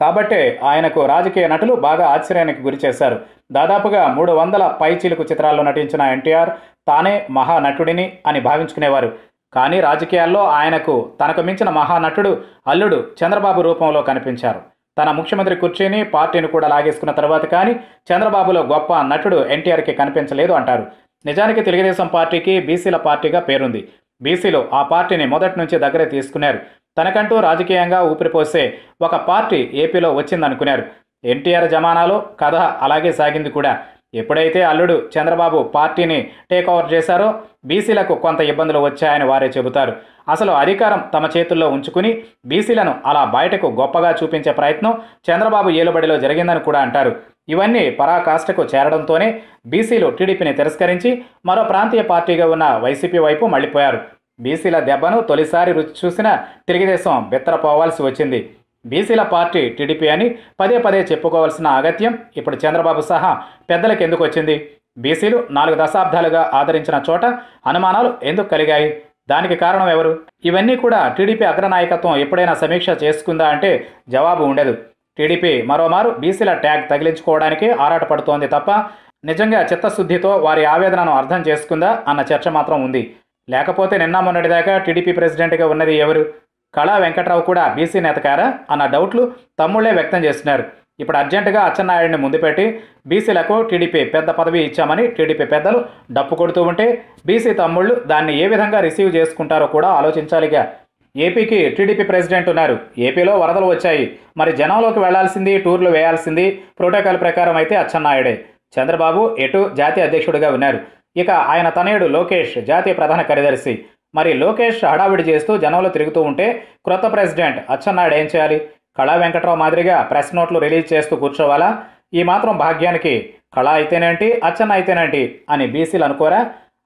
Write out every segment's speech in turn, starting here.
Kabate, Ayanaku Rajakiya Natulu Baga Acharaniki Guri Chesaru. Dadapuga, 300 పైచీలకు చిత్రాల్లో నటించిన NTR, తానే మహా నటుడిని అని భావించుకునేవారు. కానీ రాజకీయాల్లో ఆయనకు తనకు మించిన మహా నటుడు అల్లుడు చంద్రబాబు రూపంలో కనిపించారు. తన ముఖ్యమంత్రి కుర్చీని పార్టీని కూడా లాగేసుకున్న తర్వాత కానీ చంద్రబాబులో గొప్ప నటుడు NTR కి కనిపించలేదు అంటారు. నిజానికి తెలుగుదేశం పార్టీకి బీసీల పార్టీగా పేరుంది. బీసీలు ఆ పార్టీని మొదటి నుంచి దగ్గర తీసుకున్నారు. తనకంటూ రాజకీయంగా ఊపిరిపోసే ఒక పార్టీ ఏపీలో వచ్చిందనుకున్నారు. NTR జమానాలో కథ అలాగే సాగింది కూడా. ఎప్పుడైతే అల్లుడు చంద్రబాబు పార్టీని టేక్ ఓవర్ చేశారో బీసీలకు కొంత ఇబ్బందులు వచ్చాయని వారే చెబుతారు. అసలు అధికారం తమ చేతుల్లో ఉంచుకుని బీసీలను అలా బయటకు గొప్పగా చూపించే ప్రయత్నం చంద్రబాబు ఏలుబడిలో జరిగిందని కూడా అంటారు. ఇవన్నీ పరాకాష్ఠకు చేరడంతోనే బీసీలు టీడీపీని తిరస్కరించి మరో ప్రాంతీయ పార్టీగా ఉన్న వైసీపీ వైపు మళ్లిపోయారు. బీసీల దెబ్బను తొలిసారి రుచి చూసిన తెలుగుదేశం బెత్తరపోవాల్సి వచ్చింది. బీసీల పార్టీ టీడీపీ అని పదే పదే చెప్పుకోవాల్సిన అగత్యం ఇప్పుడు చంద్రబాబు సహా పెద్దలకు ఎందుకు వచ్చింది? బీసీలు 4 దశాబ్దాలుగా ఆదరించిన చోట అనుమానాలు ఎందుకు కలిగాయి? దానికి కారణం ఎవరు? ఇవన్నీ కూడా టీడీపీ అగ్రనాయకత్వం ఎప్పుడైనా సమీక్ష చేసుకుందా అంటే జవాబు ఉండదు. టీడీపీ మరోమారు బీసీల ట్యాగ్ తగిలించుకోవడానికి ఆరాటపడుతోంది తప్ప నిజంగా చిత్తశుద్ధితో వారి ఆవేదనను అర్థం చేసుకుందా అన్న చర్చ మాత్రం ఉంది. లేకపోతే నిన్న మొన్నటిదాకా టీడీపీ ప్రెసిడెంట్గా ఉన్నది ఎవరు? కళా వెంకట్రావు కూడా బీసీ నేతకారా అన్న డౌట్లు తమ్ముళ్లే వ్యక్తం చేస్తున్నారు. ఇప్పుడు అర్జెంటుగా అచ్చెన్నాయుడిని ముందు పెట్టి బీసీలకు టీడీపీ పెద్ద పదవి ఇచ్చామని టీడీపీ పెద్దలు డప్పు కొడుతూ ఉంటే బీసీ తమ్ముళ్ళు దాన్ని ఏ విధంగా రిసీవ్ చేసుకుంటారో కూడా ఆలోచించాలిగా. ఏపీకి టీడీపీ ప్రెసిడెంట్ ఉన్నారు. ఏపీలో వరదలు వచ్చాయి. మరి జనంలోకి వెళ్లాల్సింది, టూర్లు వేయాల్సింది ప్రోటోకాల్ ప్రకారం అయితే అచ్చెన్నాయుడే. చంద్రబాబు ఎటు జాతీయ అధ్యక్షుడిగా ఉన్నారు. ఇక ఆయన తనయుడు లోకేష్ జాతీయ ప్రధాన కార్యదర్శి. మరి లోకేష్ హడావిడి చేస్తూ జనంలో తిరుగుతూ ఉంటే క్రొత్త ప్రెసిడెంట్ అచ్చెన్నాయుడు ఏం చేయాలి? కళా వెంకట్రావు మాదిరిగా ప్రెస్ నోట్లు రిలీజ్ చేస్తూ కూర్చోవాలా? ఈ మాత్రం భాగ్యానికి కళా అయితేనేంటి, అచ్చెన్న అయితేనేంటి అని బీసీలు అనుకోరా?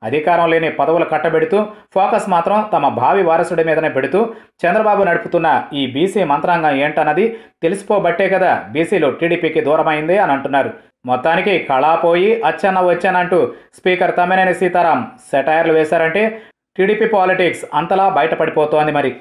అధికారం లేని పదవులు కట్టబెడుతూ ఫోకస్ మాత్రం తమ భావి వారసుడి మీదనే పెడుతూ చంద్రబాబు నడుపుతున్న ఈ బీసీ మంత్రాంగం ఏంటన్నది తెలిసిపోబట్టే కదా బీసీలు టీడీపీకి దూరమైంది అని అంటున్నారు. మొత్తానికి కళా పోయి అచ్చెన్న వచ్చానంటూ స్పీకర్ తమ్మినేని సీతారాం సెటైర్లు వేశారంటే టీడీపీ పాలిటిక్స్ అంతలా బయటపడిపోతోంది మరి.